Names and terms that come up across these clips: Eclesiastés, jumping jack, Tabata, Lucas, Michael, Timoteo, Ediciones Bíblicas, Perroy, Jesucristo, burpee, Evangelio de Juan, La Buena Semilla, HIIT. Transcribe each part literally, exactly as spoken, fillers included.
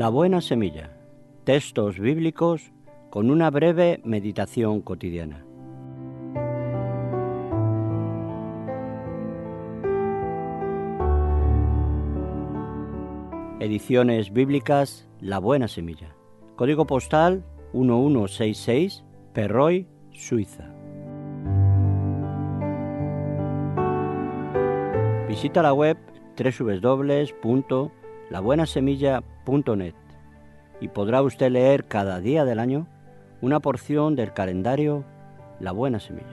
La buena semilla. Textos bíblicos con una breve meditación cotidiana. Ediciones bíblicas La Buena Semilla. Código postal uno uno seis seis, Perroy, Suiza. Visita la web doble u doble u doble u punto la buena semilla punto net y podrá usted leer cada día del año una porción del calendario La Buena Semilla.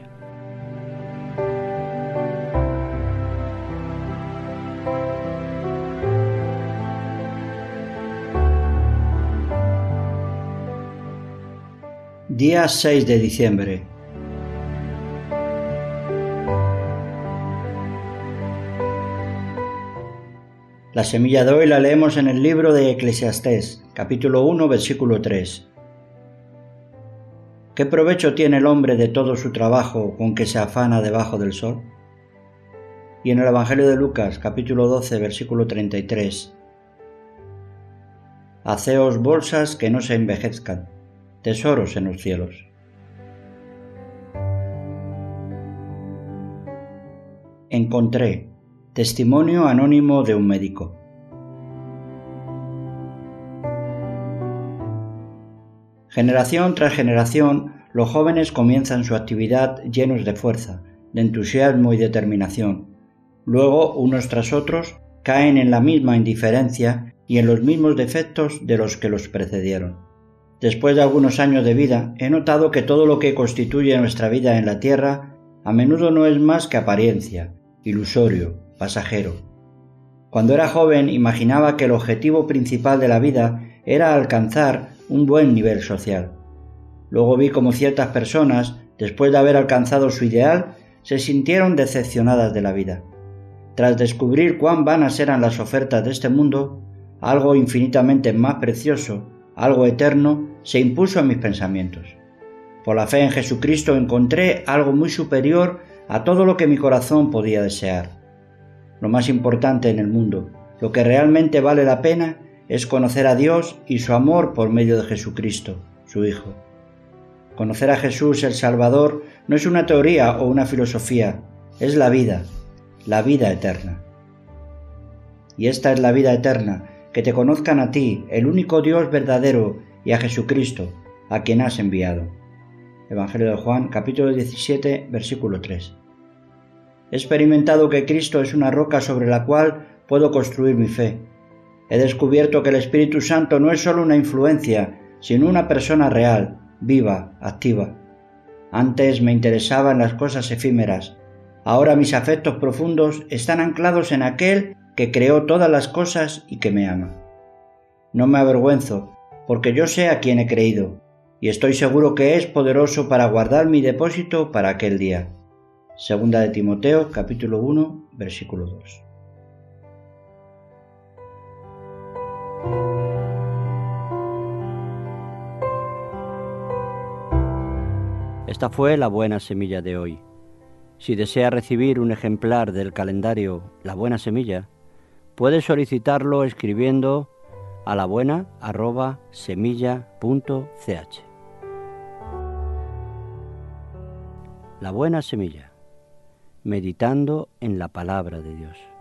Día seis de diciembre. La semilla de hoy la leemos en el libro de Eclesiastés, capítulo uno, versículo tres. ¿Qué provecho tiene el hombre de todo su trabajo con que se afana debajo del sol? Y en el Evangelio de Lucas, capítulo doce, versículo treinta y tres. Haceos bolsas que no se envejezcan, tesoros en los cielos. Encontré testimonio anónimo de un médico. Generación tras generación, los jóvenes comienzan su actividad llenos de fuerza, de entusiasmo y determinación. Luego, unos tras otros, caen en la misma indiferencia y en los mismos defectos de los que los precedieron. Después de algunos años de vida, he notado que todo lo que constituye nuestra vida en la tierra a menudo no es más que apariencia, ilusorio, pasajero. Cuando era joven imaginaba que el objetivo principal de la vida era alcanzar un buen nivel social. Luego vi cómo ciertas personas, después de haber alcanzado su ideal, se sintieron decepcionadas de la vida. Tras descubrir cuán vanas eran las ofertas de este mundo, algo infinitamente más precioso, algo eterno, se impuso a mis pensamientos. Por la fe en Jesucristo encontré algo muy superior a todo lo que mi corazón podía desear. Lo más importante en el mundo, lo que realmente vale la pena, es conocer a Dios y su amor por medio de Jesucristo, su Hijo. Conocer a Jesús el Salvador no es una teoría o una filosofía, es la vida, la vida eterna. Y esta es la vida eterna, que te conozcan a ti, el único Dios verdadero, y a Jesucristo, a quien has enviado. Evangelio de Juan, capítulo diecisiete, versículo tres. He experimentado que Cristo es una roca sobre la cual puedo construir mi fe. He descubierto que el Espíritu Santo no es solo una influencia, sino una persona real, viva, activa. Antes me interesaban las cosas efímeras. Ahora mis afectos profundos están anclados en aquel que creó todas las cosas y que me ama. No me avergüenzo, porque yo sé a quién he creído, y estoy seguro que es poderoso para guardar mi depósito para aquel día. Segunda de Timoteo, capítulo uno, versículo dos. Esta fue la buena semilla de hoy. Si desea recibir un ejemplar del calendario La Buena Semilla, puede solicitarlo escribiendo a la buena arroba semilla punto c h. La Buena Semilla, meditando en la palabra de Dios.